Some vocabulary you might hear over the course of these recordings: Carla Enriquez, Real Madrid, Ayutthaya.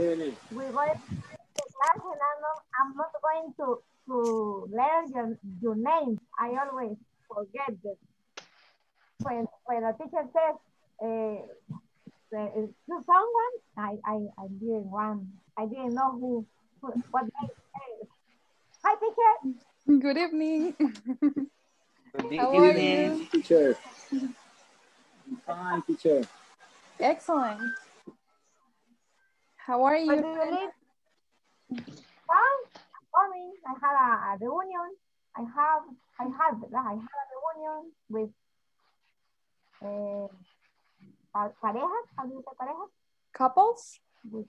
Really? We going to class and I'm not going to learn your name. I always forget that. When a teacher says to someone, I didn't want. I didn't know what they say. Hi, teacher. Good evening. Good evening, teacher. Fine, teacher. Excellent. How are you? What do you need? Well, I'm coming. I had a reunion. I had a reunion with parejas. How do you say parejas? Couples. With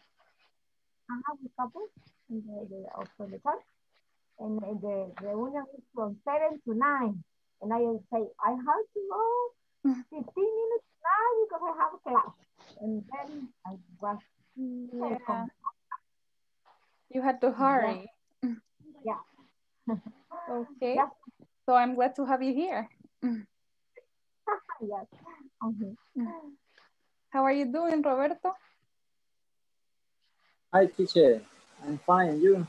couples in the church. And the reunion is from 7 to 9. And I say I have to go 15 minutes now because I have a class. And then I was. Yeah. You had to hurry. Yeah. Okay. Yeah. So I'm glad to have you here. Yes. Okay. How are you doing, Roberto? Hi, teacher. I'm fine. You?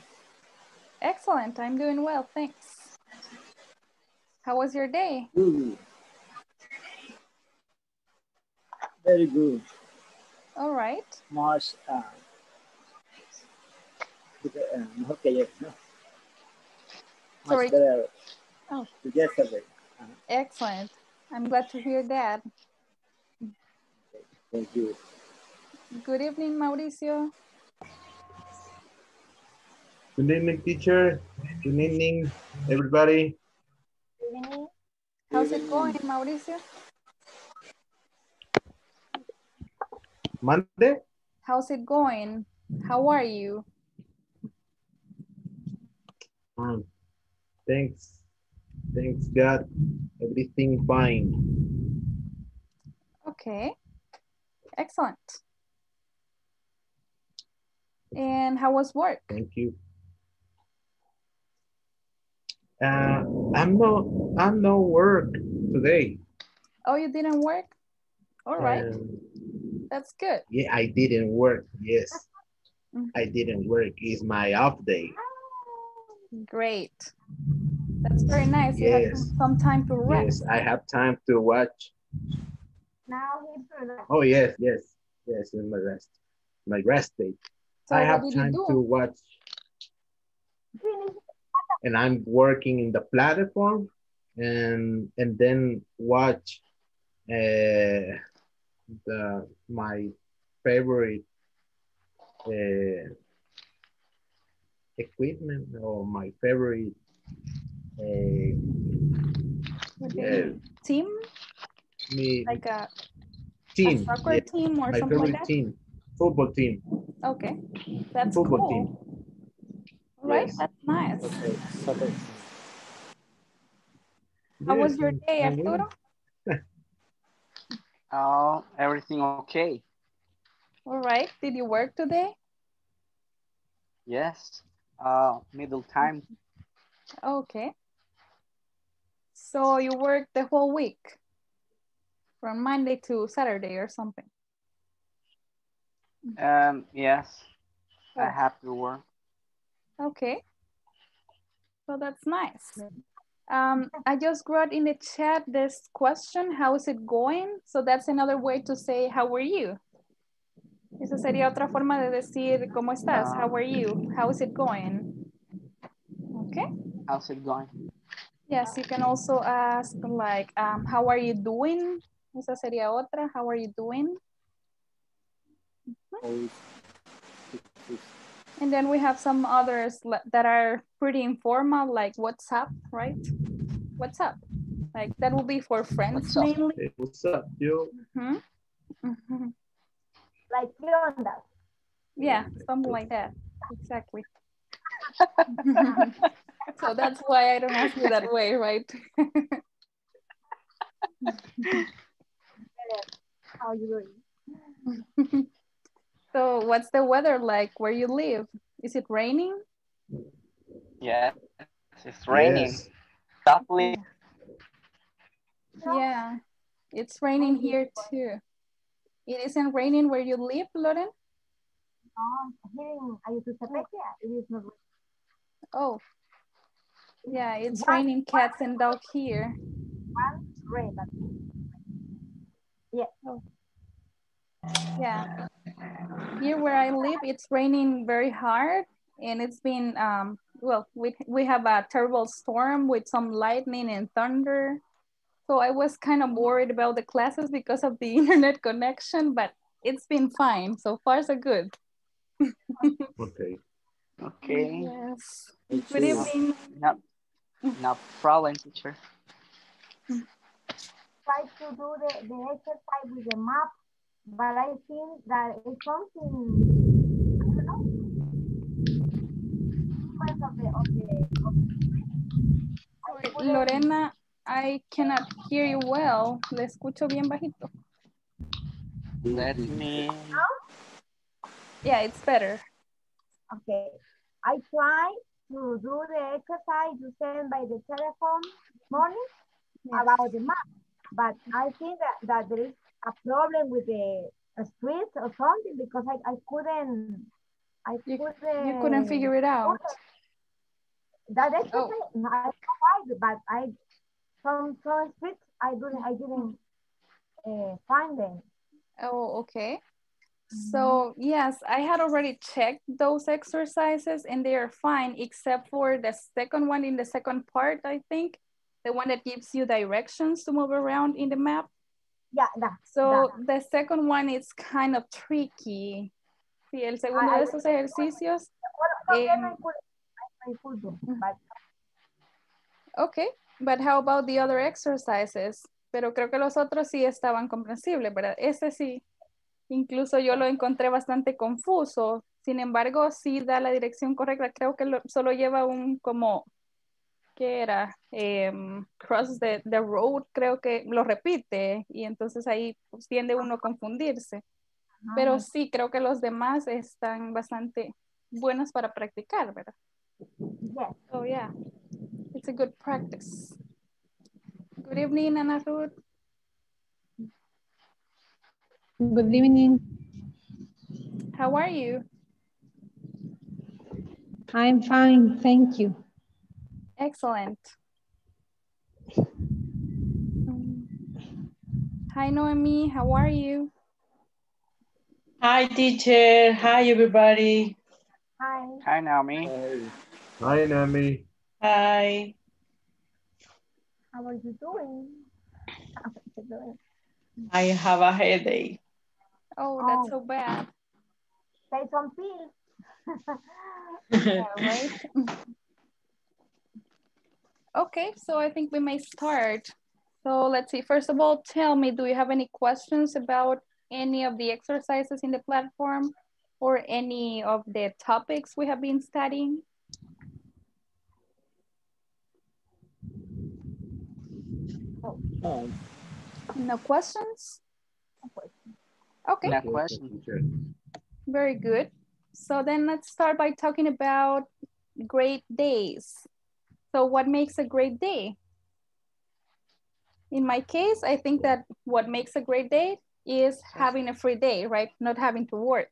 Excellent. I'm doing well. Thanks. How was your day? Good. Very good. All right. March. Okay. Sorry. Oh. Yesterday. Excellent. I'm glad to hear that. Thank you. Good evening, Mauricio. Good evening, teacher. Good evening, everybody. Good evening. How's it going, Mauricio? Monday? How's it going? How are you? Thanks God. Everything fine. Okay, excellent. And how was work? Thank you. I'm no work today. Oh, you didn't work? All right. That's good. Yeah, I didn't work. Yes. I didn't work. It's my off day. Great. That's very nice. Yes. You have some time to rest. Yes, I have time to watch. Now he's relaxed. Oh, yes. It's my rest day. So I have time to watch. And I'm working in the platform and then watch my favorite equipment or my favorite team? Like a team. A soccer team or something like that? Team. Football team. Okay. That's football cool. Team. Right? Yes. That's nice. Okay. Soccer. How was your day, Arturo? Oh, everything okay. All right. Did you work today? Yes. Middle time. Okay. So you work the whole week from Monday to Saturday or something? Yes, I have to work. Okay, so that's nice. I just wrote in the chat this question, how is it going? So that's another way to say, how are you? Esa sería otra forma de decir, ¿cómo estás? How are you? How is it going? Okay. How's it going? Yes, you can also ask like, how are you doing? Esa sería otra, how are you doing? Mm-hmm. And then we have some others that are pretty informal, like what's up, right? What's up? Like that will be for friends mainly. Hey, what's up, yo? Mm-hmm. Mm-hmm. Like, ¿qué onda? Yeah, something like that, exactly. So that's why I don't ask you that way, right? How are you doing? So what's the weather like where you live? Is it raining? Yeah, it's raining. Yes. Yeah, it's raining here too. It isn't raining where you live, Lauren? Here in Ayutthaya, it is not raining. Oh, yeah, it's raining cats and dog here. One rain, but yeah. Oh. Yeah, here where I live, it's raining very hard, and it's been well, we have a terrible storm with some lightning and thunder. So I was kind of worried about the classes because of the internet connection, but it's been fine. So far, so good. Okay. Okay. Yes. Good evening. No problem, teacher. Try to do the exercise with the map, but I think that it's something, I don't know, because of the Lorena, I cannot hear you well. Le escucho bien bajito. Let me. Yeah, it's better. Okay. I try to do the exercise you send by the telephone this morning, yes, about the map, but I think that there is a problem with the street or something, because I couldn't. You couldn't figure it out. That exercise, oh. I tried, but I. From streets, I didn't find them. Oh, okay. So yes, I had already checked those exercises and they are fine, except for the second one in the second part, I think, the one that gives you directions to move around in the map. Yeah, so the second one is kind of tricky. Sí, el segundo de esos ejercicios. Okay. But how about the other exercises? Pero creo que los otros sí estaban comprensibles, ¿verdad? Ese sí, incluso yo lo encontré bastante confuso. Sin embargo, sí da la dirección correcta. Creo que solo lleva un como, ¿qué era? Cross the road, creo que lo repite. Y entonces ahí pues, tiende uno a confundirse. Pero sí, creo que los demás están bastante buenos para practicar, ¿verdad? Yeah. Oh, yeah. It's a good practice. Good evening, Ana Ruth. Good evening. How are you? I'm fine, thank you. Excellent. Hi, Noemi, how are you? Hi, teacher. Hi, everybody. Hi. Hi, Naomi. Hi, Naomi. Hi. How are you doing? I have a headache. Oh, that's so bad. Take some pills. Okay, so I think we may start. So let's see. First of all, tell me, do you have any questions about any of the exercises in the platform or any of the topics we have been studying? No questions? Okay. No questions. Very good. So then let's start by talking about great days. So what makes a great day? In my case, I think that what makes a great day is having a free day, right? Not having to work.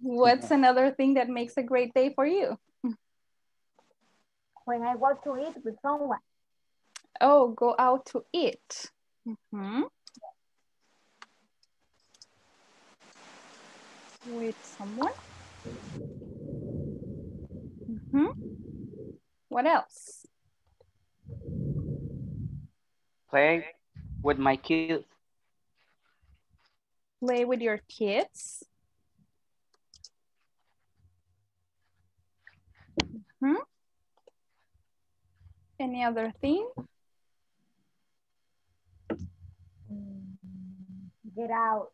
What's another thing that makes a great day for you? When I want to eat with someone. Oh, go out to eat. With someone. What else? Play with my kids. Play with your kids. Any other thing? Get out.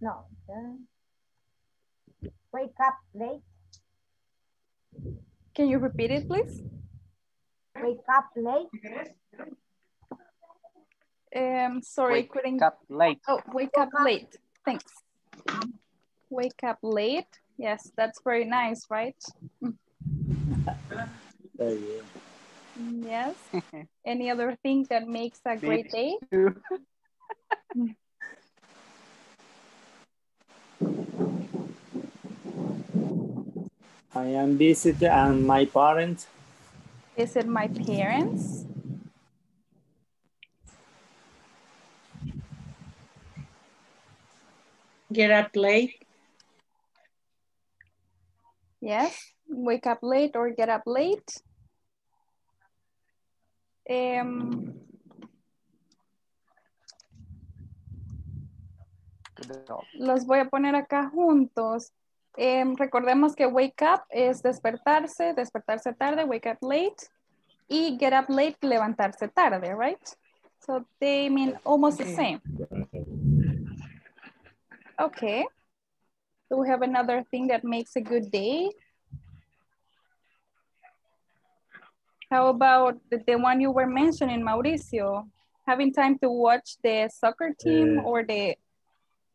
No. Wake up late. Can you repeat it, please? Wake up late. Sorry, couldn't. Wake up late. Oh, wake up late. Thanks. Wake up late. Yes, that's very nice, right? Yes. Any other thing that makes a great day? I am visited and my parents. Visit my parents. Get up late. Yes, wake up late or get up late. Los voy a poner acá juntos. Recordemos que wake up es despertarse, despertarse tarde, wake up late. Y get up late, levantarse tarde, right? So they mean almost the same. Okay. Do we have another thing that makes a good day? How about the one you were mentioning, Mauricio? Having time to watch the soccer team or the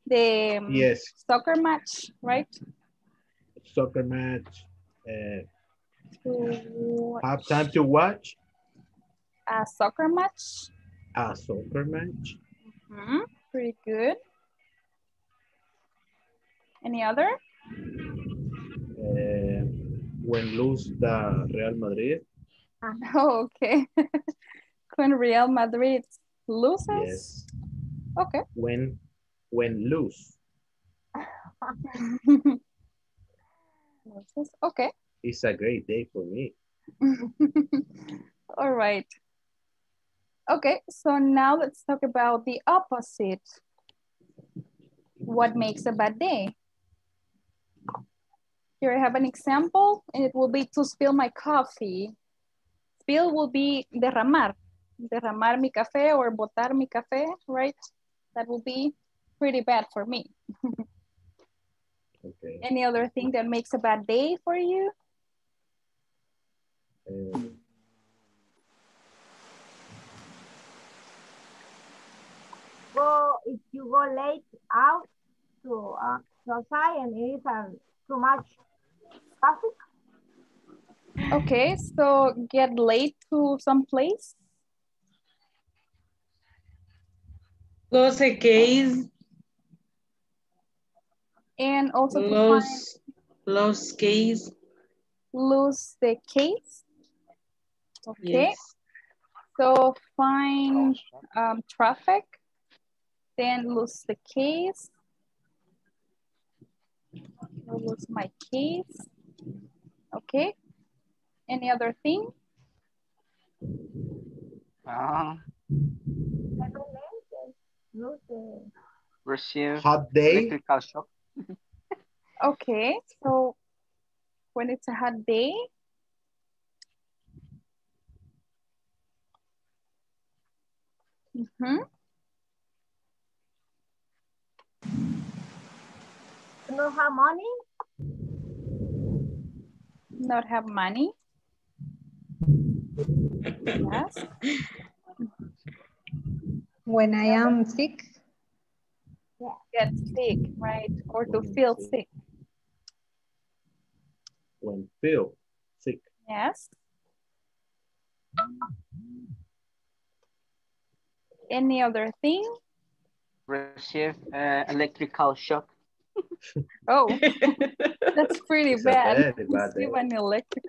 yes. soccer match, right? Soccer match. Have time to watch? A soccer match. A soccer match. Mm-hmm. Pretty good. Any other? When lose the Real Madrid. Oh, okay. When Real Madrid loses? Yes. Okay. When lose. Okay. It's a great day for me. All right. Okay, so now let's talk about the opposite. What makes a bad day? Here I have an example, and it will be to spill my coffee. Spill will be derramar. Derramar mi café or botar mi café, right? That will be pretty bad for me. Okay. Any other thing that makes a bad day for you? If you go late out to outside and it is too much traffic. Okay, so get late to some place. Los case. And also lose case. Lose the case. Okay. Yes. So find traffic, then lose the case. I'll lose my case. Okay. Any other thing? Receive hot day. Okay, so when it's a hot day, not have money. Not have money. Yes. When I am sick. Yeah. Get sick, right? Or to feel sick. When feel sick. Yes. Any other thing? Receive electrical shock. Oh, that's pretty bad. Receive an electric.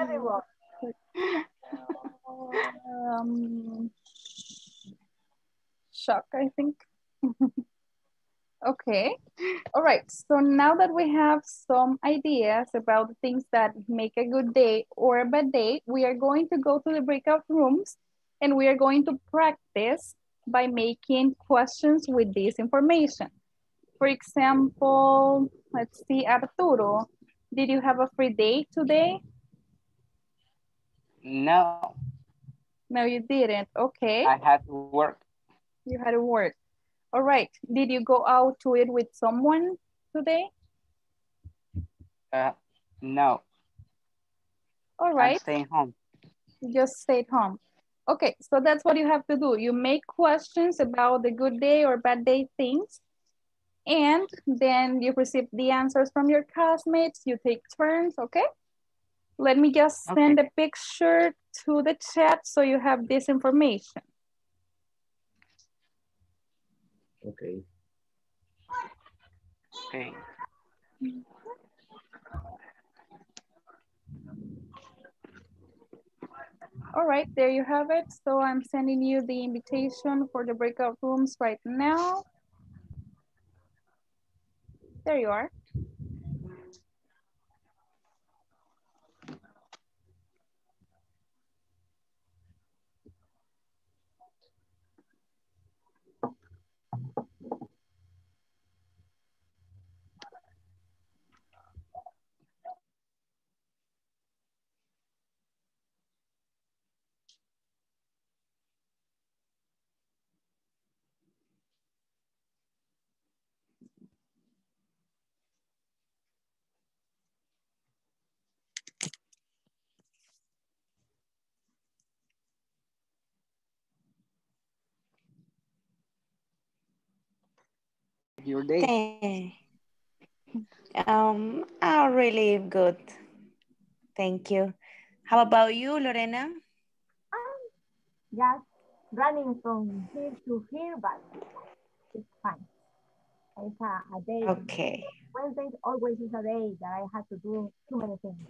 Everyone. Shock, I think. Okay. All right. So now that we have some ideas about things that make a good day or a bad day, we are going to go to the breakout rooms and we are going to practice by making questions with this information. For example, let's see, Arturo, did you have a free day today? No. No, you didn't. Okay. I had to work. You had to work. All right. Did you go out to eat with someone today? No. All right. I'm staying home. You just stayed home. Okay. So that's what you have to do. You make questions about the good day or bad day things. And then you receive the answers from your classmates. You take turns. Okay. Let me just send a picture to the chat so you have this information. Okay. Okay. All right, there you have it. So I'm sending you the invitation for the breakout rooms right now. There you are. Your day? Oh, really good. Thank you. How about you, Lorena? Just running from here to here, but it's fine. It's a day. Okay. Wednesday always is a day that I have to do too many things.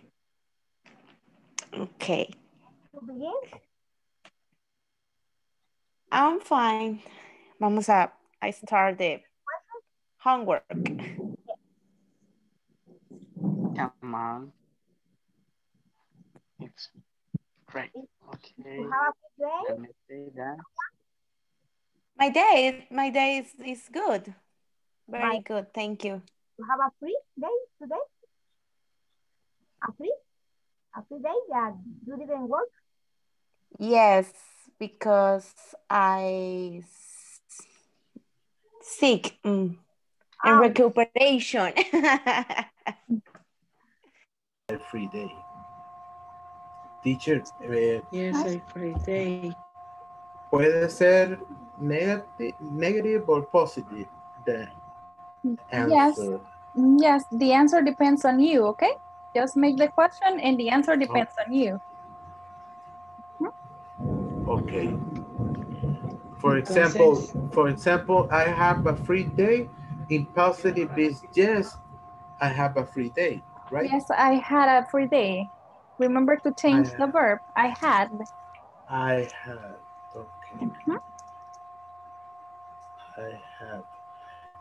Okay. To begin? I'm fine. Vamos a, I start the homework. Come on. It's great. Okay. How about your day? My day is good. Very good. Thank you. You have a free day today? A free day that you didn't work? Yes, because I sick. And recuperation. Every day. Teacher. Yes, every day. Puede ser negative or positive, the answer. Yes. Yes, the answer depends on you, okay? Just make the question and the answer depends on you. Okay. For example, I have a free day. Impulsive is yes, I have a free day, right? Yes, I had a free day. Remember to change the verb. I had. I had. Okay. I had.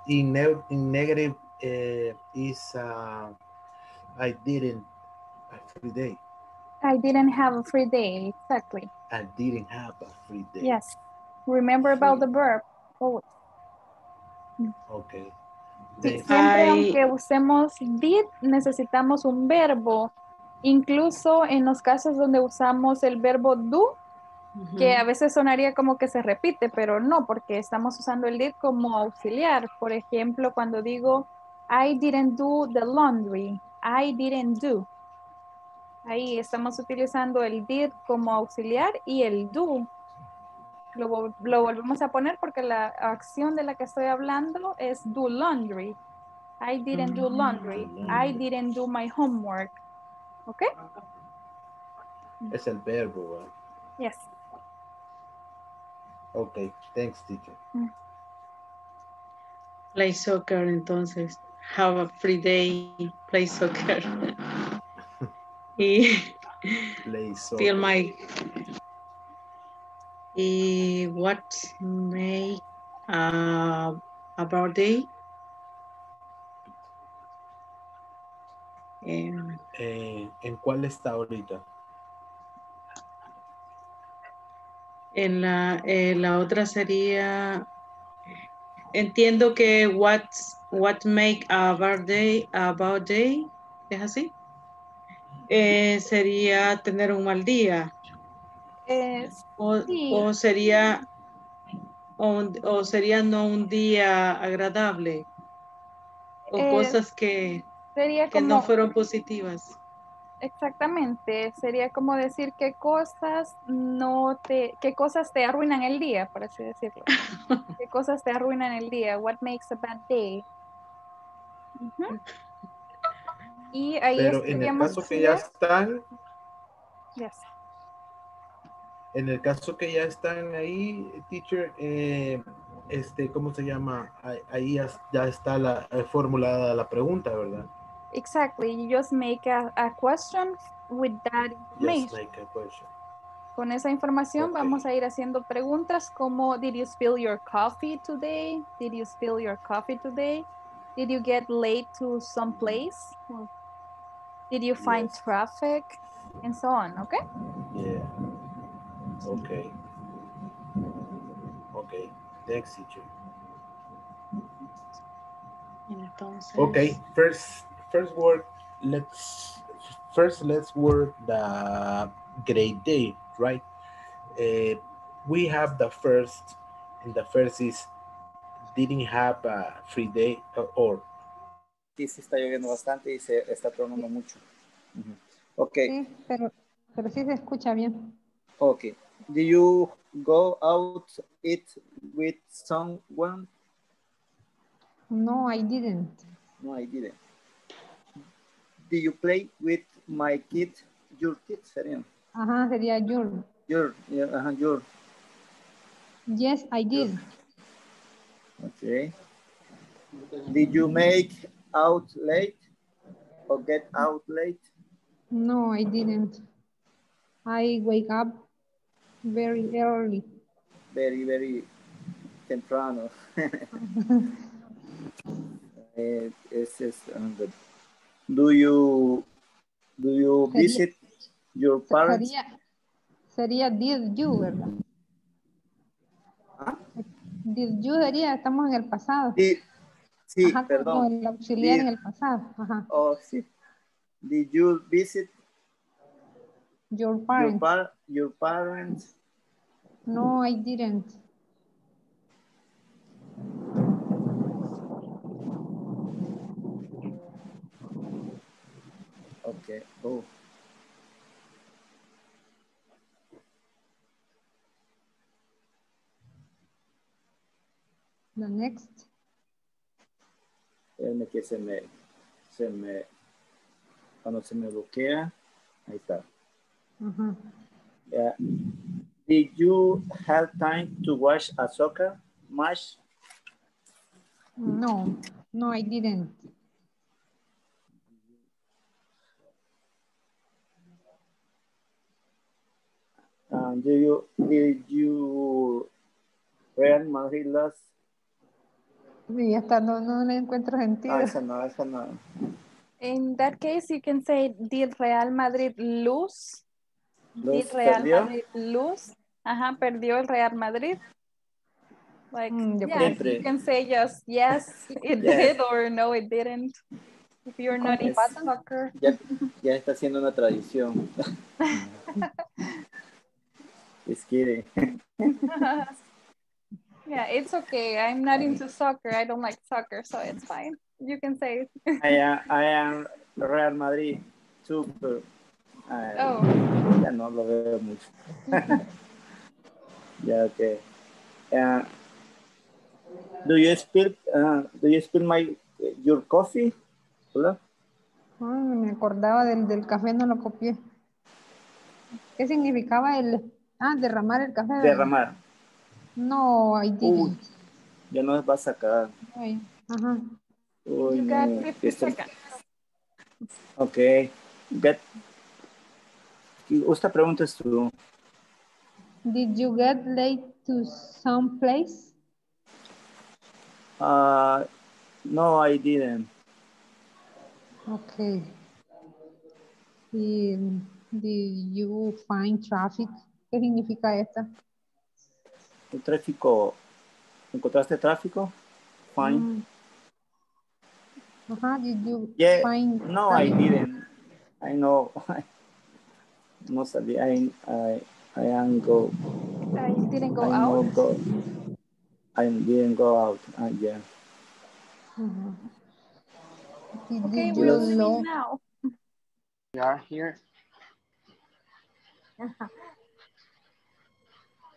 In negative is I didn't have a free day. I didn't have a free day, exactly. I didn't have a free day. Yes. Remember about the verb always. Okay. Sí, siempre aunque usemos did, necesitamos un verbo. Incluso en los casos donde usamos el verbo do, que a veces sonaría como que se repite, pero no, porque estamos usando el did como auxiliar. Por ejemplo, cuando digo, I didn't do the laundry, I didn't do. Ahí estamos utilizando el did como auxiliar y el do. Lo volvemos a poner porque la acción de la que estoy hablando es do laundry. I didn't do laundry. I didn't do my homework. ¿Ok? Es el verbo. Yes. Ok, thanks, teacher. Play soccer, entonces. Have a free day. Play soccer. Y play soccer. Feel my... what make a birthday? ¿En cuál está ahorita? En la otra sería, entiendo que what make a birthday, ¿es así? Sería tener un mal día. O sería no un día agradable o cosas que no fueron positivas. Exactamente, sería como decir qué cosas te arruinan el día, por así decirlo. Qué cosas te arruinan el día, what makes a bad day. Y ahí pero en el caso que ya están, yes. En el caso que ya están ahí, teacher, ¿cómo se llama? Ahí ya está formulada la pregunta, ¿verdad? Exactly. You just make a question with that information. Just make a question. Con esa información vamos a ir haciendo preguntas como did you spill your coffee today? Did you spill your coffee today? Did you get late to some place? Did you find traffic? And so on, okay? Yeah. Okay. Okay. Thanks, teacher. Entonces... Okay, first let's work the grade day, right? We have the first, and the first is didn't have a free day or. Sí, sí está lloviendo bastante y se está tronando mucho. Mm-hmm. Okay. Sí, pero sí se escucha bien. Okay. Do you go out eat with someone? No, I didn't. No, I didn't. Do you play with my kid? Your kid, sería. Ajá, sería your. Your, yeah, ajá, your. Yes, I did. Okay. Did you make out late or get out late? No, I didn't. I wake up very early. Very, very temprano. Do you visit your parents? Sería did you, ¿verdad? ¿Ah? Did you sería, estamos en el pasado. Sí, sí, ajá, perdón. Con el auxiliar did, en el pasado. Ajá. Oh, sí. Did you visit your parents? Your parents? No, I didn't. Okay. Oh. The next. Que se me cuando se me bloquea, ahí está. Uh-huh. Yeah. Did you have time to watch a soccer match? No, no, I didn't. Did you Real Madrid lost? Sí, hasta no le encuentro sentido. Ah, esa no. In that case, you can say, did Real Madrid lose? Did Real Madrid lose? Ajá, perdió el Real Madrid. Like, yes, you can say just yes, it did, or no, it didn't. If you're not in soccer. Ya está siendo una tradición. Just kidding. Yeah, it's okay. I'm not into soccer. I don't like soccer, so it's fine. You can say it. I am Real Madrid super. Oh. Ya no lo veo mucho. Yeah, okay. Do you spill your coffee? Hola. Me acordaba del café, no lo copié. ¿Qué significaba el derramar el café? Derramar. No, I didn't. Ya no va a sacar. Ay, ajá. Uy, you got 50 seconds. Okay. Esta pregunta es tú. Did you get late to some place? No, I didn't. Okay. Did you find traffic? ¿Qué significa esta? El tráfico. ¿Encontraste tráfico? Fine. Ajá, did you find no, traffic? I didn't. I know. No sabía. I didn't go out. Yeah. Uh-huh. Okay, we'll see now. We are here.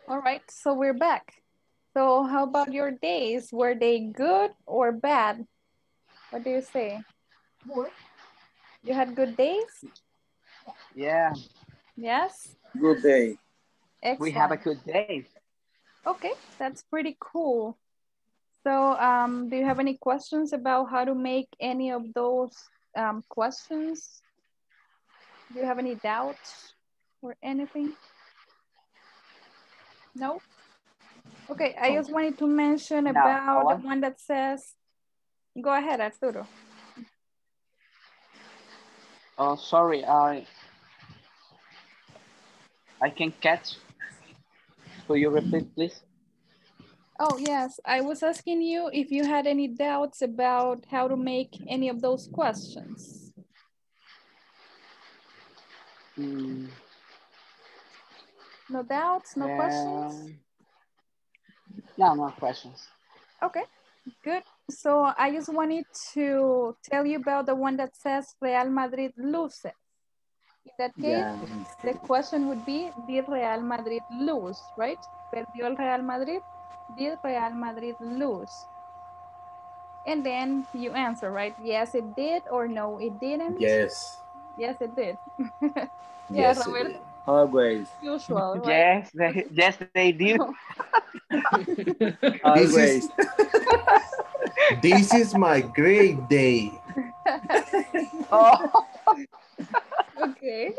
All right, so we're back. So how about your days? Were they good or bad? What do you say? Good. You had good days? Yeah. Yes? Good day. Excellent. We have a good day. Okay, that's pretty cool. So do you have any questions about how to make any of those questions? Do you have any doubts or anything? No? Okay, I just wanted to mention about the one that says, go ahead, Arturo. Oh, sorry, I can catch. Could you repeat, please? Oh, yes. I was asking you if you had any doubts about how to make any of those questions. No doubts? No questions? No, no questions. Okay, good. So I just wanted to tell you about the one that says Real Madrid loses. In that case, the question would be, did Real Madrid lose, right? Perdió el Real Madrid. Did Real Madrid lose? And then you answer, right? Yes, it did, or no, it didn't. Yes. Yes, it did. Yes, Robert, it did. Always. Usual, right? Yes, they did. Always. This is my great day. Oh. Okay.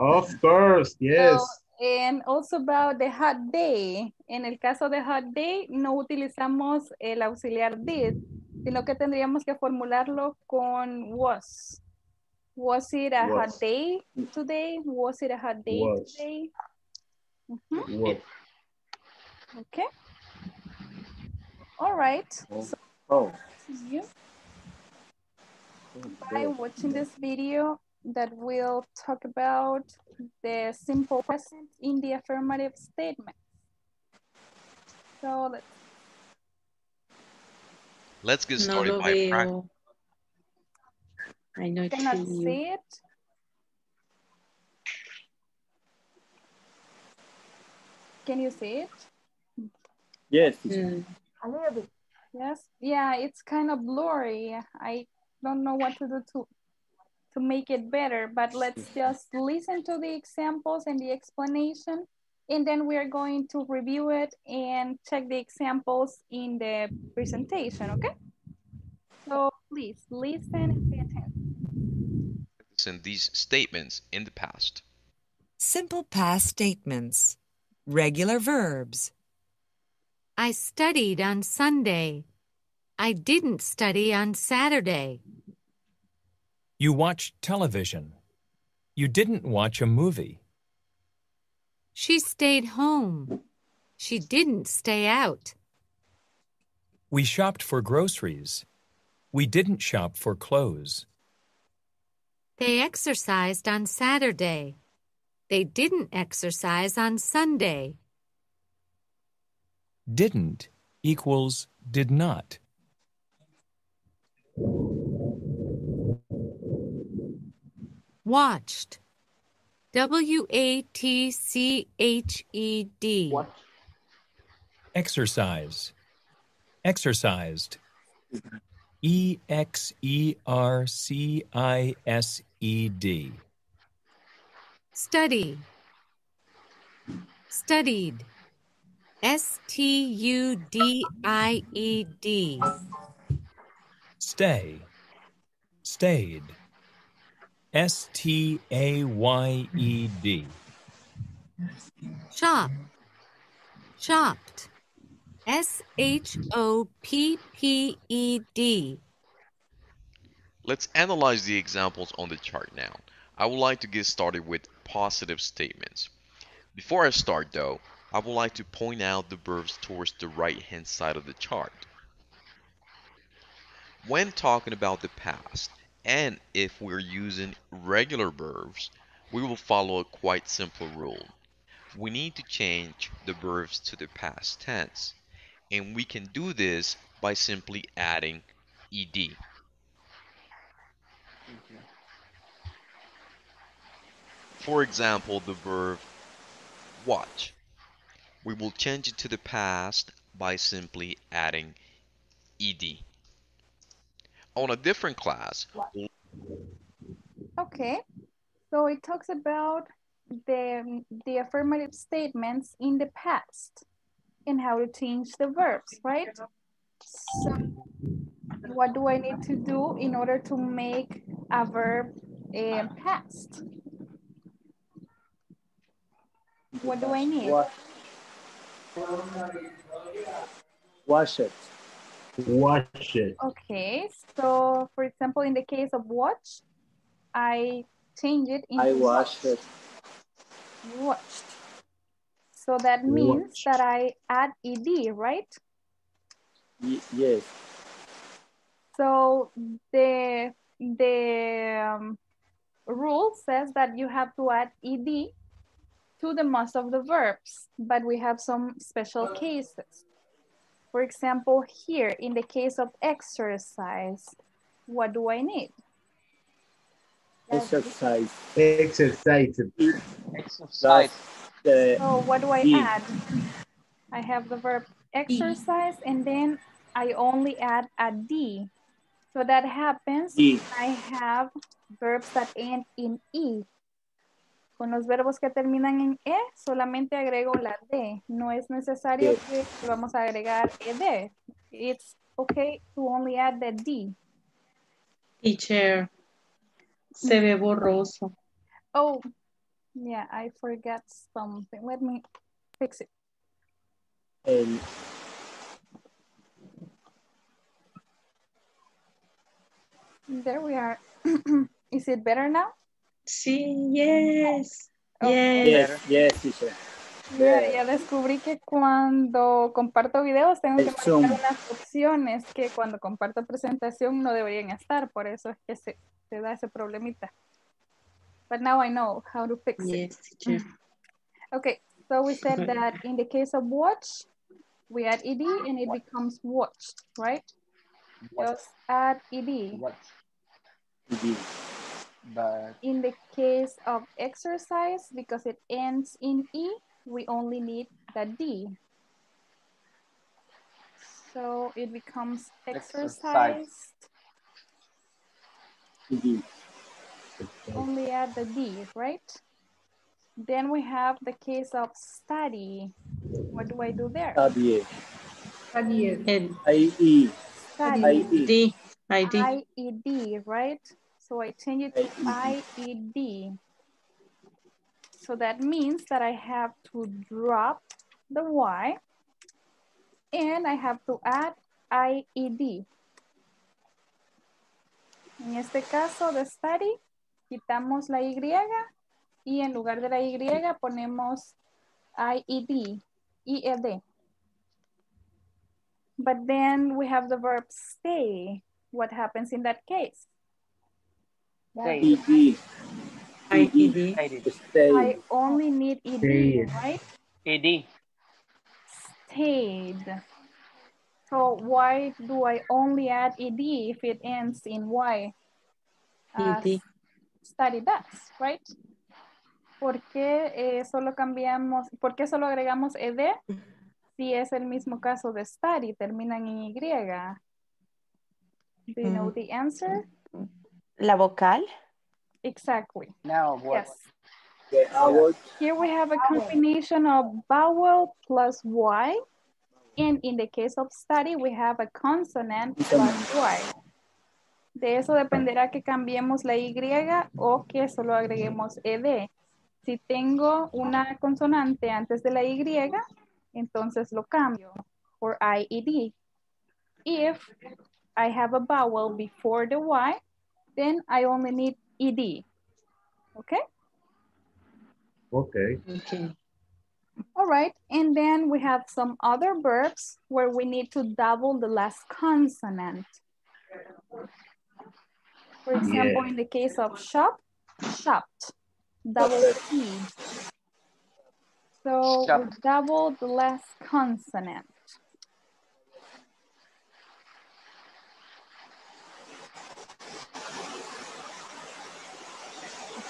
Of course, yes. So, and also about the hot day. En el caso de hot day, no utilizamos el auxiliar did, sino que tendríamos que formularlo con was. Was it a hot day today? Was it a hot day today? Was. Okay. All right. So, by watching this video that will talk about the simple present in the affirmative statement. So let's get started by practice. I know cannot see it. Can you see it? Yes. A little bit. Yes. Yeah, it's kind of blurry. I don't know what to do to make it better, but let's just listen to the examples and the explanation, and then we're going to review it and check the examples in the presentation, okay? So please listen and pay attention. Send these statements in the past. Simple past statements. Regular verbs. I studied on Sunday. I didn't study on Saturday. You watched television. You didn't watch a movie. She stayed home. She didn't stay out. We shopped for groceries. We didn't shop for clothes. They exercised on Saturday. They didn't exercise on Sunday. Didn't equals did not. Watched. W-A-T-C-H-E-D. What? Exercise. Exercised. E-X-E-R-C-I-S-E-D. Study. Studied. S-T-U-D-I-E-D. Stay. Stayed. S-T-A-Y-E-D. Shop. Shopped. S-H-O-P-P-E-D. Let's analyze the examples on the chart now. I would like to get started with positive statements. Before I start though, I would like to point out the verbs towards the right-hand side of the chart. When talking about the past, and if we're using regular verbs, we will follow a quite simple rule. We need to change the verbs to the past tense, and we can do this by simply adding ed. For example, the verb watch. We will change it to the past by simply adding ed. On a different class. Okay, so it talks about the affirmative statements in the past and how to change the verbs, right? So what do I need to do in order to make a verb past? What do I need? Wash it. Wash it. Okay, so for example, in the case of watch, I change it into I washed it. Watched. So that means watched. That I add ed, right? Yes. So the rule says that you have to add ed to the most of the verbs, but we have some special cases. For example, here in the case of exercise, what do I need? Exercise. Exercise. Exercise. So what do I add? I have the verb exercise and then I only add a D. So that happens when I have verbs that end in E. Con los verbos que terminan en E, solamente agrego la D. No es necesario que vamos a agregar ED. It's okay to only add the D. Teacher, se ve borroso. Oh, yeah, I forgot something. Let me fix it. There we are. Is it better now? Sí, yes. Okay. Yes, teacher. Ya descubrí que cuando comparto videos tengo que marcar unas opciones que cuando comparto presentación no deberían estar, por eso es que se da ese problemita. But now I know how to fix it. Yes, teacher. Okay, so we said that in the case of watch, we add ed and it becomes watched, right? Watch. Just add ed. Watch. Ed. But in the case of exercise, because it ends in E, we only need the D. So it becomes exercised. D. Only add the D, right? Then we have the case of study. What do I do there? Study. Study. I-E. I-E-D. I-E-D, right? So I change it to IED. So that means that I have to drop the Y and I have to add IED. En este caso de study, quitamos la Y y en lugar de la Y ponemos IED, ED. But then we have the verb stay. What happens in that case? ED. I only need ED, right? ED. Stayed. So why do I only add ED if it ends in Y? ED. Study that, right? ¿Por qué, ¿por qué solo agregamos ED si es el mismo caso de study? Terminan en Y. Do you know the answer? La vocal? Exactly. Now, what? Yes. So here we have a combination of vowel plus Y. And in the case of study, we have a consonant plus Y. De eso dependerá que cambiemos la Y o que solo agreguemos ED. Si tengo una consonante antes de la Y, entonces lo cambio por IED. If I have a vowel before the Y, then I only need ED, okay? Okay. All right, and then we have some other verbs where we need to double the last consonant. For example, in the case of shop, shopped, double E. So we double the last consonant.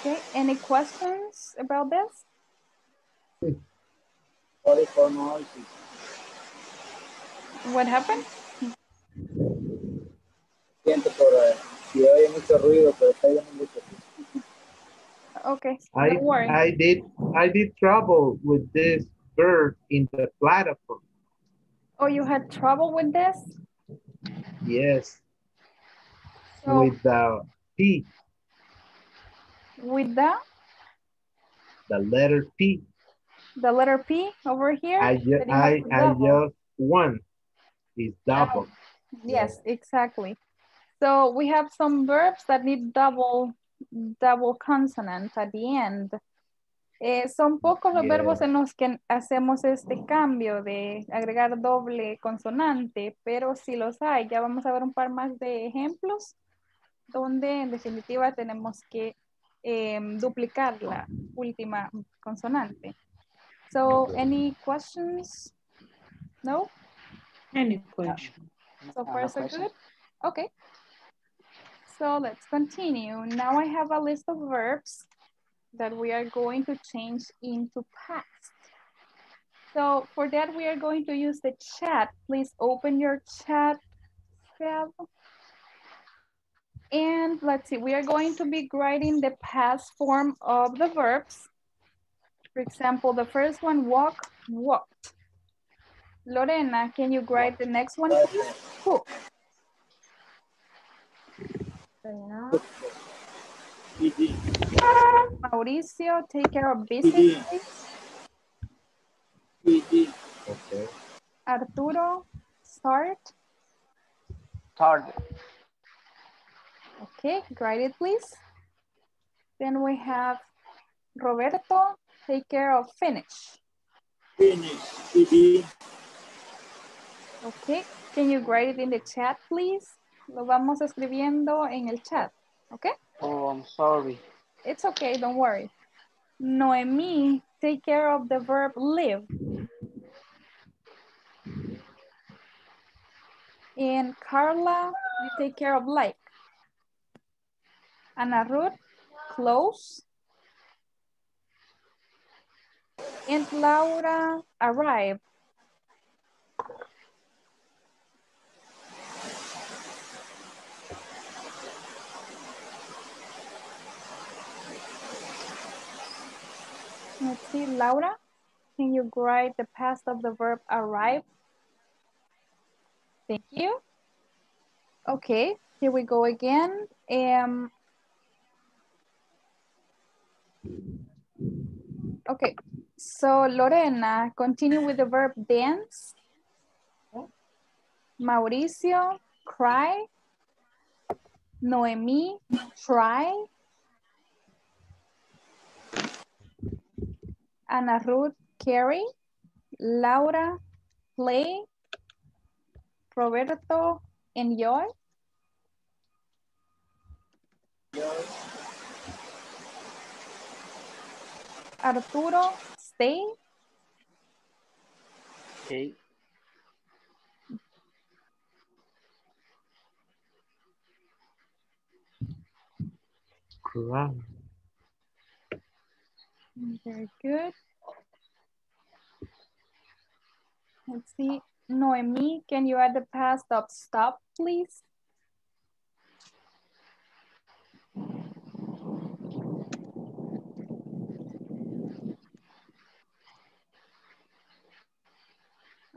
Okay, any questions about this? What happened? Okay, don't worry. I did trouble with this bird in the platform. Oh, you had trouble with this? Yes. So, with the P. With the letter P. the letter P over here. I just one. It's double. Yes, exactly. So we have some verbs that need double consonant at the end. Son pocos los verbos en los que hacemos este cambio de agregar doble consonante, pero si los hay, ya vamos a ver un par más de ejemplos donde en definitiva tenemos que duplicar la última consonante. So, any questions? No? Any questions? So far, so good? Okay. So let's continue. Now I have a list of verbs that we are going to change into past. So for that, we are going to use the chat. Please open your chat tab. And let's see, we are going to be writing the past form of the verbs. For example, the first one, walk, walked. Lorena, can you write the next one, please? Cook. Mauricio, take care of business, please. Okay. Arturo, start. Start. Okay, write it, please. Then we have Roberto, take care of finish. Finish, TV. Okay, can you write it in the chat, please? Lo vamos escribiendo en el chat, okay? Oh, I'm sorry. It's okay, don't worry. Noemi, take care of the verb live. And Carla, you take care of like. Ana Ruth, close. And Laura, arrive. Let's see, Laura, can you write the past of the verb arrive? Thank you. Okay, here we go again. Okay, so Lorena, continue with the verb dance. Mauricio, cry. Noemi, try. Ana Ruth, carry. Laura, play. Roberto, enjoy. Arturo, stay. Okay. Wow. Very good. Let's see. Noemi, can you add the past of stop, please?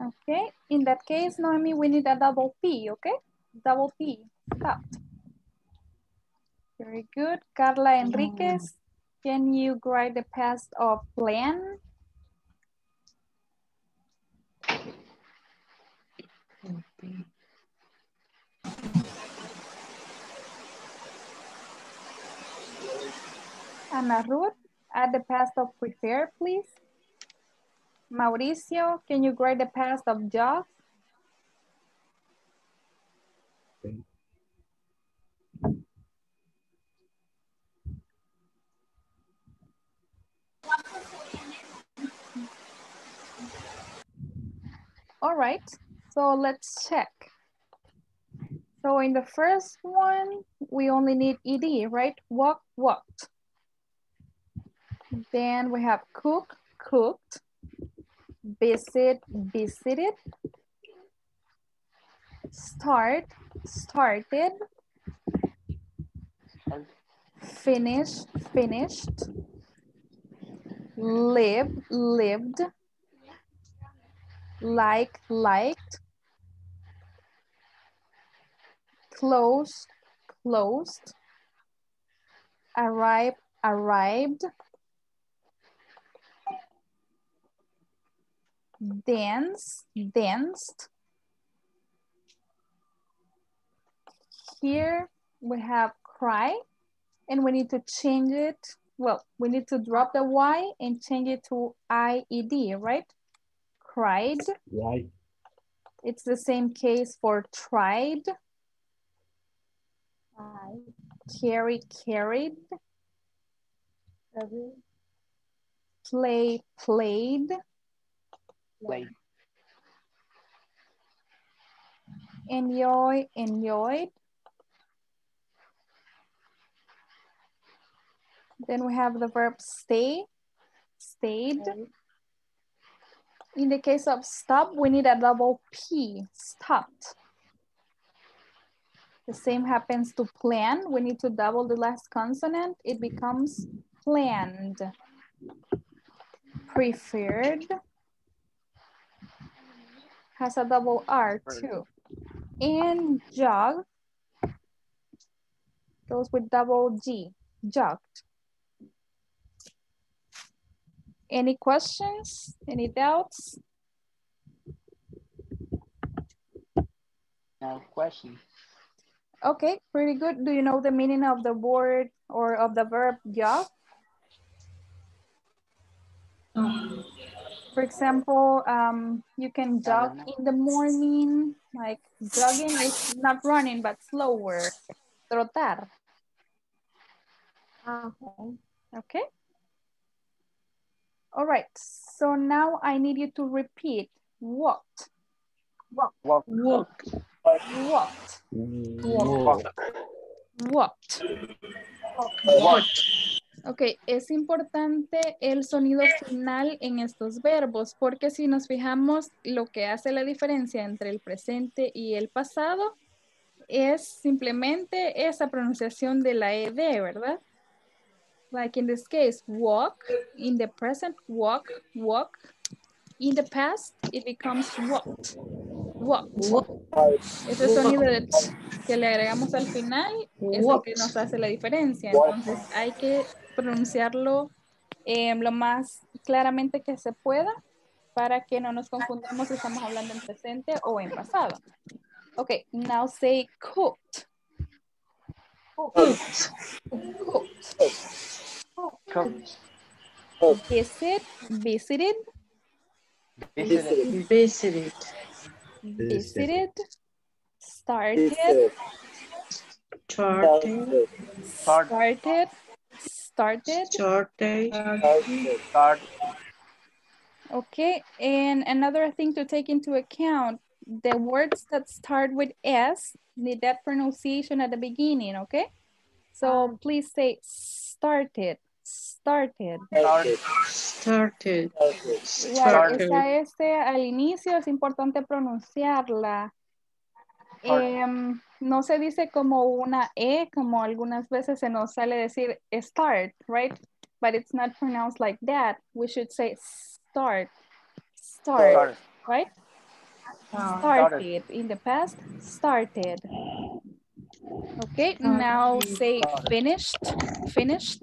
Okay, in that case, Noemi, we need a double P, okay? Double P, stop. Very good. Carla Enriquez, can you write the past of plan? Okay. Ana Ruth, add the past of prepare, please. Mauricio, can you grade the past of job? Okay. All right, so let's check. So in the first one, we only need ED, right? Walk, walked. Then we have cook, cooked. Visit, visited. Start, started. Finish, finished. Live, lived. Like, liked. Close, closed. Arrive, arrived. danced. Here we have cry, and we need to change it. Well, we need to drop the Y and change it to I-E-D, right? Cried. Right. It's the same case for tried. Carry, carried. Play, played. Play. Enjoy, enjoyed. Then we have the verb stay, stayed. In the case of stop, we need a double P, stopped. The same happens to plan. We need to double the last consonant. It becomes planned. Preferred has a double R too. And jog goes with double G, jogged. Any questions? Any doubts? No question. Okay, pretty good. Do you know the meaning of the word or of the verb jog? For example, you can jog in the morning, like jogging is not running, but slower, trotar. Okay. All right, so now I need you to repeat walked, walked, walked, walked, walked, walked, walked, walked. Ok, es importante el sonido final en estos verbos, porque si nos fijamos, lo que hace la diferencia entre el presente y el pasado es simplemente esa pronunciación de la ED, ¿verdad? Like in this case, walk, in the present, walk, walk. In the past, it becomes walked, walked. Ese sonido que le agregamos al final es lo que nos hace la diferencia. Entonces hay que pronunciarlo lo más claramente que se pueda para que no nos confundamos si estamos hablando en presente o en pasado. Okay, now say cooked. Cooked. Cooked. Cooked. Visit, visited. Visited. Visited. Visited. Started. Started. Started. Started. Started. Okay, and another thing to take into account, the words that start with S need that pronunciation at the beginning, okay? So please say started, started. Started. Started. Started. Esa S al inicio es importante pronunciarla. No se dice como una E, como algunas veces se nos sale decir start, right? But it's not pronounced like that. We should say start, start, start. Right? Started. In the past, started. Okay, now say finished, finished.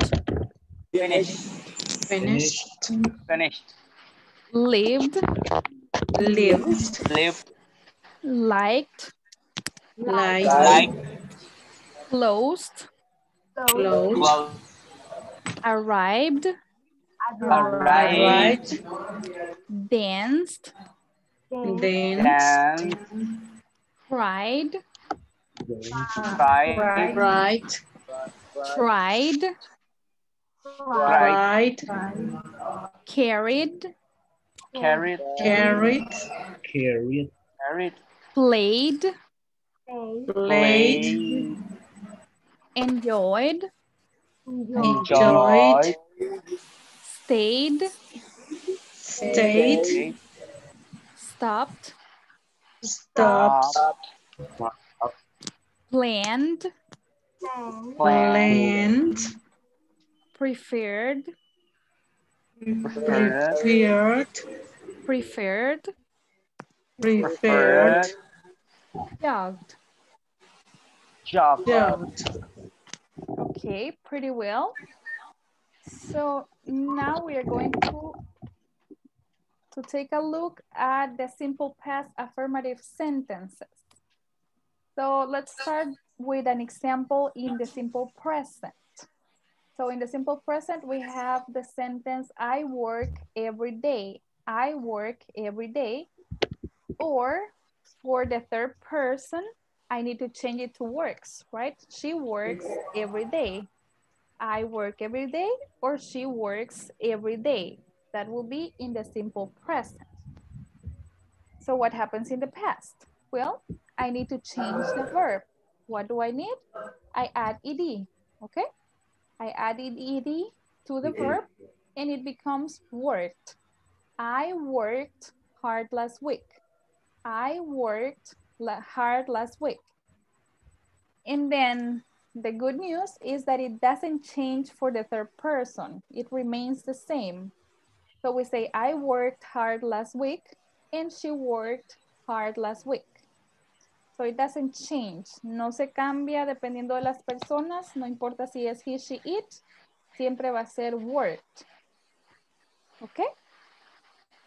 Finished. Finished. Finished. Lived. Lived. Lived. Liked. Liked. Liked. Closed. Closed. Closed. Arrived. Arrived. Arrived. Danced. Danced. Cried. Cried. Cried. Tried. Cried. Carried. Carried. Carried. Carried. Carried. Played. Played. Enjoyed. Enjoyed. Stayed. Stayed. Stopped. Stopped. Planned. Planned. Preferred. Preferred. Preferred. Preferred. Jogged. Jogged. Okay, pretty well. So now we are going to to take a look at the simple past affirmative sentences. So let's start with an example in the simple present. So in the simple present, we have the sentence, I work every day. I work every day. Or for the third person, I need to change it to works, right? She works every day. I work every day, or she works every day. That will be in the simple present. So what happens in the past? Well, I need to change the verb. What do I need? I add ed, okay? I added ed to the verb and it becomes worked. I worked hard last week. I worked hard last week. And then the good news is that it doesn't change for the third person. It remains the same. So we say, I worked hard last week and she worked hard last week. So it doesn't change. No se cambia dependiendo de las personas. No importa si es he, she, it. Siempre va a ser worked. Okay?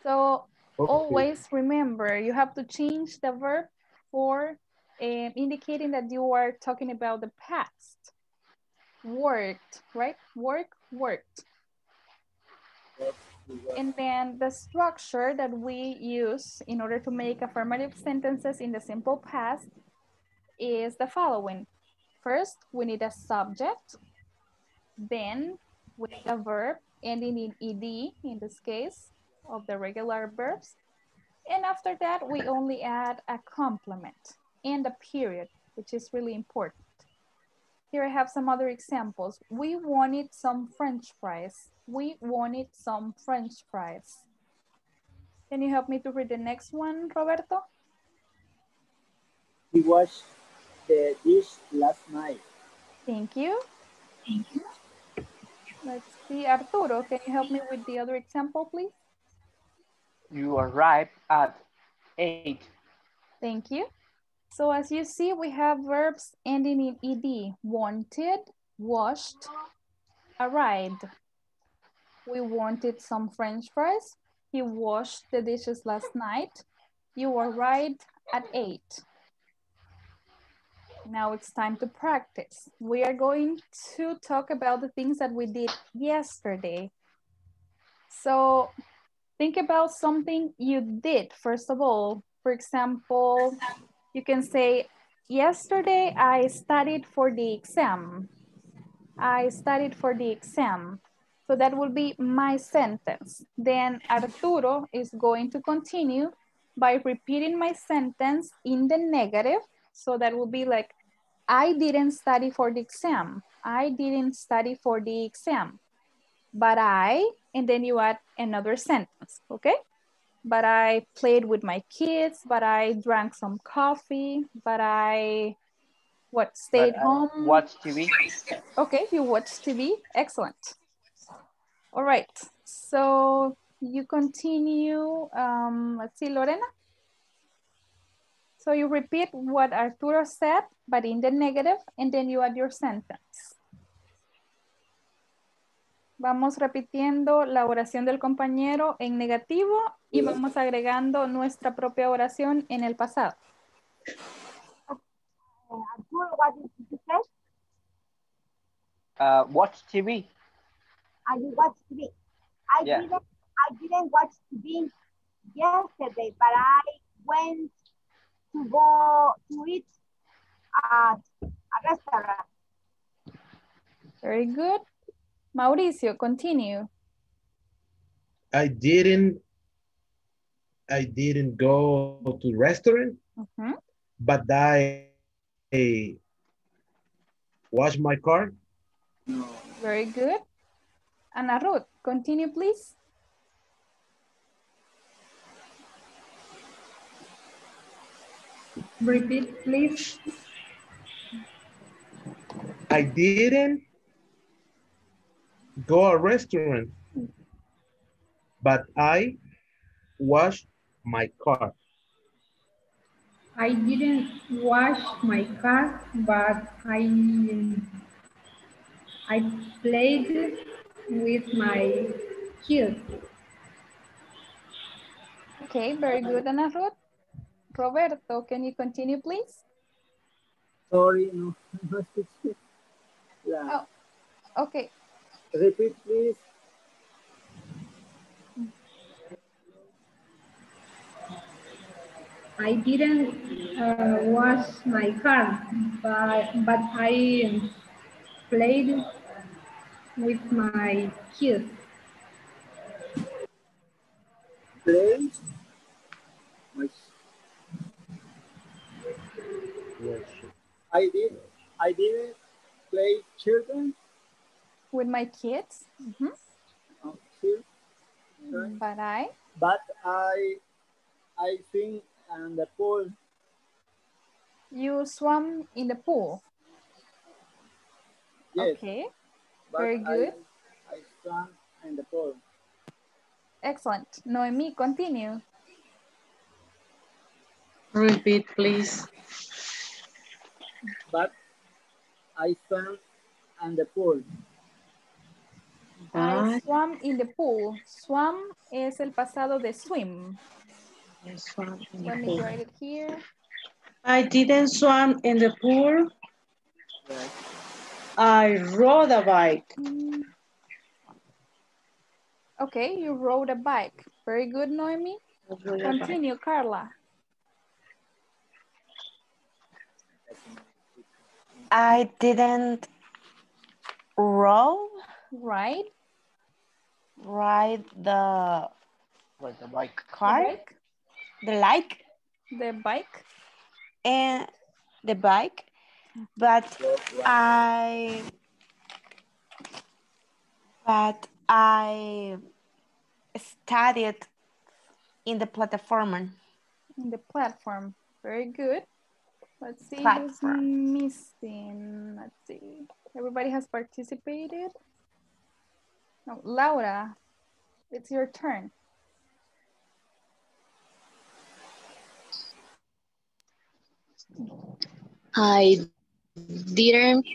So always remember, you have to change the verb for indicating that you are talking about the past. Worked, right? Work, worked. And then the structure that we use in order to make affirmative sentences in the simple past is the following. First, we need a subject. Then we need a verb ending in ed, in this case, of the regular verbs. And after that, we only add a complement and a period, which is really important. Here I have some other examples. We wanted some French fries. We wanted some French fries. Can you help me to read the next one, Roberto? We washed the dish last night. Thank you. Thank you. Let's see, Arturo, can you help me with the other example, please? You arrived at 8. Thank you. So as you see, we have verbs ending in ed. Wanted, washed, arrived. We wanted some French fries. He washed the dishes last night. You arrived at 8. Now it's time to practice. We are going to talk about the things that we did yesterday. So think about something you did, first of all. For example, you can say, yesterday I studied for the exam. I studied for the exam. So that will be my sentence. Then Arturo is going to continue by repeating my sentence in the negative. So that will be like, I didn't study for the exam. I didn't study for the exam. But I, and then you add another sentence, okay? But I played with my kids, but I drank some coffee, but I, what, stayed home? Watched TV. Okay, you watched TV, excellent. All right, so you continue, let's see, Lorena. So you repeat what Arturo said, but in the negative, and then you add your sentence. Vamos repitiendo la oración del compañero en negativo y vamos agregando nuestra propia oración en el pasado. Arturo, what did you say? Watch TV. I watched TV. I didn't watch TV yesterday, but I went to go to eat at a restaurant. Very good. Mauricio, continue. I didn't go to restaurant, but I washed my car. Very good. Ana Ruth, continue, please. Repeat, please. I didn't go to a restaurant, but I washed my car. I didn't wash my car, but I played with my kids. Okay, very good, Ana Ruth. Roberto, can you continue, please? Sorry, no. Yeah. Oh, okay. Repeat, please. I didn't wash my car, but I played with my kids. Play? I didn't play children? With my kids? Mm-hmm. Okay. But I think and the pool. You swam in the pool? Yes. Okay, very good. I swam in the pool. Excellent. Noemi, continue. Repeat, please. But I swam in the pool. I swam in the pool. Swam es el pasado de swim. Let me write it here. I didn't swim in the pool. Right. I rode a bike. Okay, you rode a bike. Very good, Noemi. Continue, Carla. I didn't row. Ride the bike. Car. The bike, but I studied in the platform. Very good. Let's see who's missing. Let's see. Everybody has participated. No, Laura, it's your turn. I didn't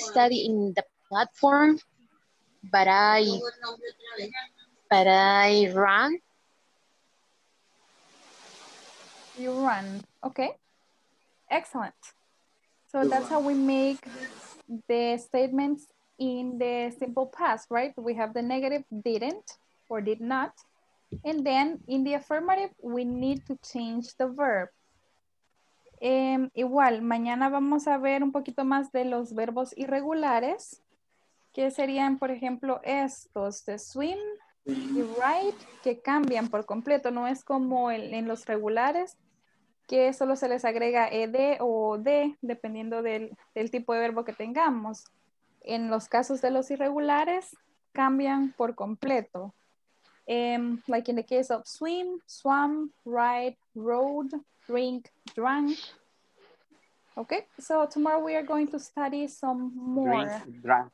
study in the platform, but I ran. You run, okay. Excellent. So that's how we make the statements in the simple past, right? We have the negative didn't or did not. And then in the affirmative, we need to change the verb. Igual, mañana vamos a ver un poquito más de los verbos irregulares, que serían, por ejemplo, estos de swim y ride, que cambian por completo. No es como en los regulares, que solo se les agrega ed o d, dependiendo del tipo de verbo que tengamos. En los casos de los irregulares, cambian por completo. Like in the case of swim, swam, ride, rode, drink, drank. Okay, so tomorrow we are going to study some more. Drink, drank.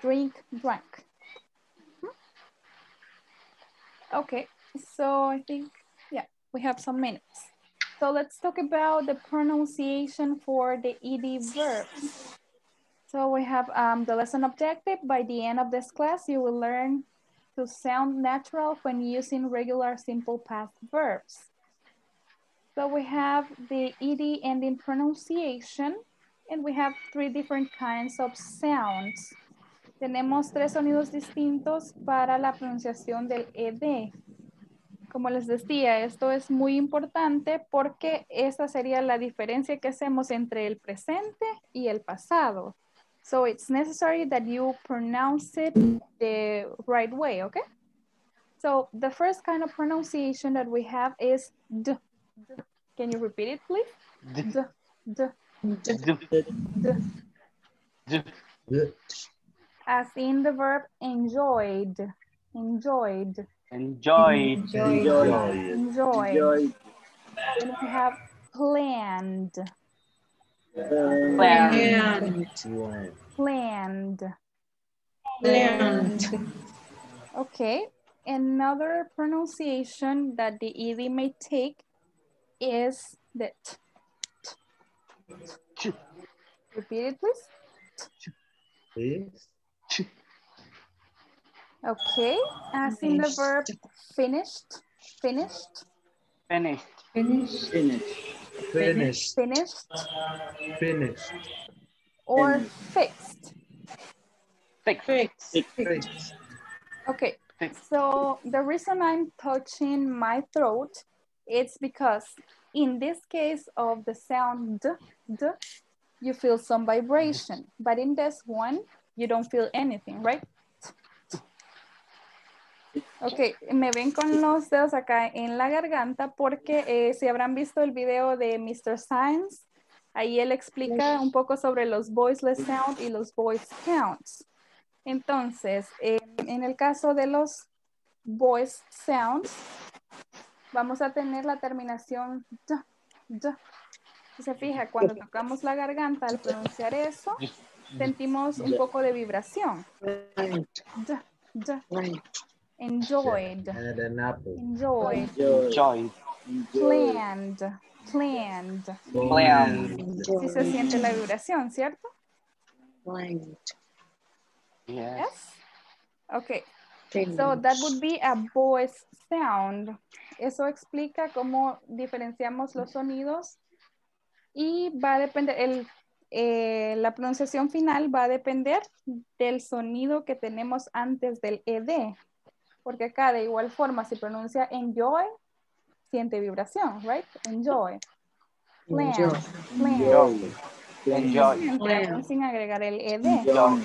Drink, drank. Mm-hmm. Okay, so I think, yeah, we have some minutes. So let's talk about the pronunciation for the ED verbs. So we have the lesson objective. By the end of this class, you will learn to sound natural when using regular simple past verbs. So we have the ED ending pronunciation, and we have three different kinds of sounds. Tenemos tres sonidos distintos para la pronunciación del ED. Como les decía, esto es muy importante porque esta sería la diferencia que hacemos entre el presente y el pasado. So it's necessary that you pronounce it the right way, okay? So the first kind of pronunciation that we have is D. Can you repeat it, please? D. D. D. D. D. D. D. D. As in the verb enjoyed. Enjoyed. Enjoyed. Enjoyed. Enjoyed. And we have planned. Planned. Okay, another pronunciation that the ED may take is the t. Repeat it, please. Okay, as in the verb finished, finished, finished, finished, finished, finished, finished, or fixed, fixed, fixed. Okay, so the reason I'm touching my throat is because in this case of the sound d, you feel some vibration, but in this one, you don't feel anything, right? Ok, me ven con los dedos acá en la garganta porque si habrán visto el video de Mr. Science, ahí él explica un poco sobre los voiceless sound y los voice counts. Entonces, en el caso de los voice sounds, vamos a tener la terminación d, d. Si se fija, cuando tocamos la garganta al pronunciar eso, sentimos un poco de vibración. D, d. Enjoyed, an apple. Enjoyed, enjoyed, planned, planned, planned. Sí se siente la vibración, ¿cierto? Planned. Yes. Yes? Okay. Planned. So that would be a voice sound. Eso explica cómo diferenciamos los sonidos y va a depender, la pronunciación final va a depender del sonido que tenemos antes del ED. Porque acá de igual forma se pronuncia enjoy, siente vibración, right? Enjoy. Plan. Enjoy. Enjoy. Plan. Sin agregar el ed. Enjoy.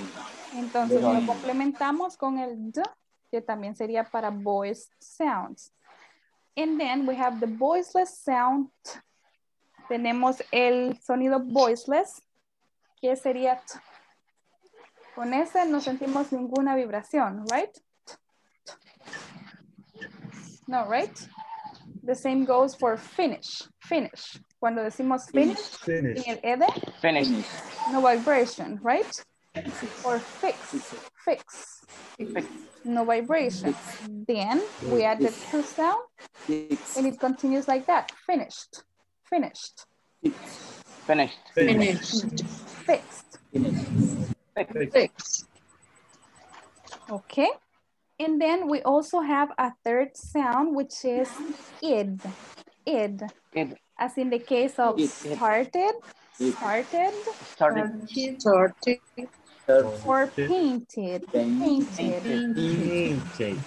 Entonces enjoy. Lo complementamos con el d, que también sería para voice sounds. And then we have the voiceless sound. Tenemos el sonido voiceless, que sería t. Con ese no sentimos ninguna vibración, right? No, right? The same goes for finish. Finish. Cuando decimos finish, finish. En el ed, finish. No vibration, right? Or fix. Fix. Fix. No vibration. Then we add the two sound and it continues like that. Finished. Finished. Finished. Finished. Fixed. Fixed. Okay. And then we also have a third sound, which is id, id, id. As in the case of id. Started, id. Started, started, started, or painted, painted,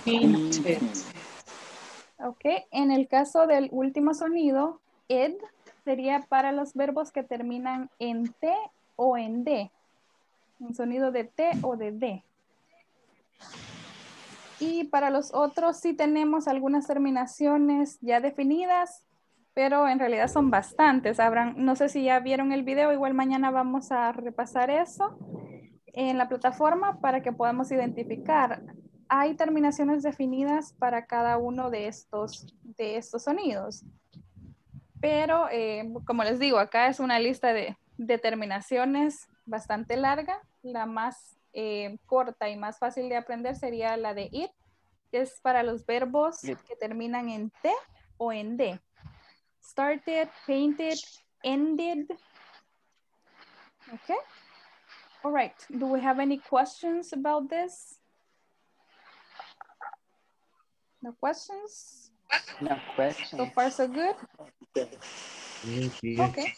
painted. Okay, en el caso del último sonido, id sería para los verbos que terminan en T o en D, un sonido de T o de D. Y para los otros sí tenemos algunas terminaciones ya definidas, pero en realidad son bastantes. Habrán, no sé si ya vieron el video, igual mañana vamos a repasar eso en la plataforma para que podamos identificar. Hay terminaciones definidas para cada uno de estos sonidos. Pero como les digo, acá es una lista de terminaciones bastante larga, la más... corta y más fácil de aprender sería la de it, que es para los verbos que terminan en T o en D. Started, painted, ended. Okay. All right. Do we have any questions about this? No questions? No questions. So far so good? Okay.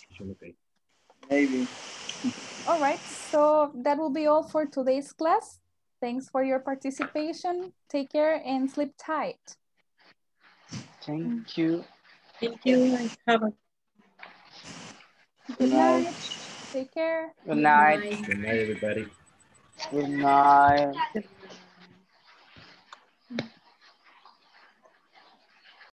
Maybe. All right, so that will be all for today's class. Thanks for your participation. Take care and sleep tight. Thank you. Thank you. Have a good night. Take care. Good night. Good night, everybody. Good night.